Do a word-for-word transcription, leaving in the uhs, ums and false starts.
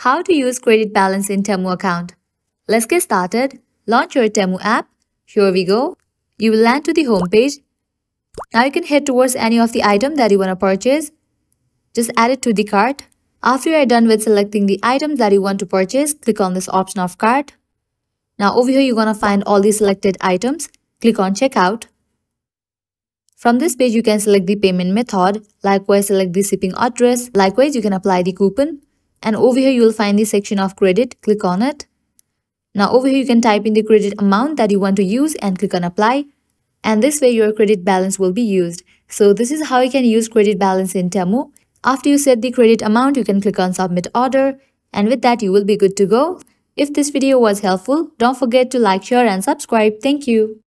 How to use credit balance in Temu account. Let's get started. Launch your Temu app. Here we go. You will land to the home page. Now you can head towards any of the item that you want to purchase. Just add it to the cart. After you are done with selecting the items that you want to purchase, click on this option of cart. Now over here you're going to find all the selected items. Click on checkout. From this page you can select the payment method. Likewise select the shipping address. Likewise you can apply the coupon. And over here you will find the section of credit. Click on it. Now over here you can type in the credit amount that you want to use and click on apply. And this way your credit balance will be used. So this is how you can use credit balance in Temu. After you set the credit amount, you can click on submit order. And with that you will be good to go. If this video was helpful, don't forget to like, share and subscribe. Thank you.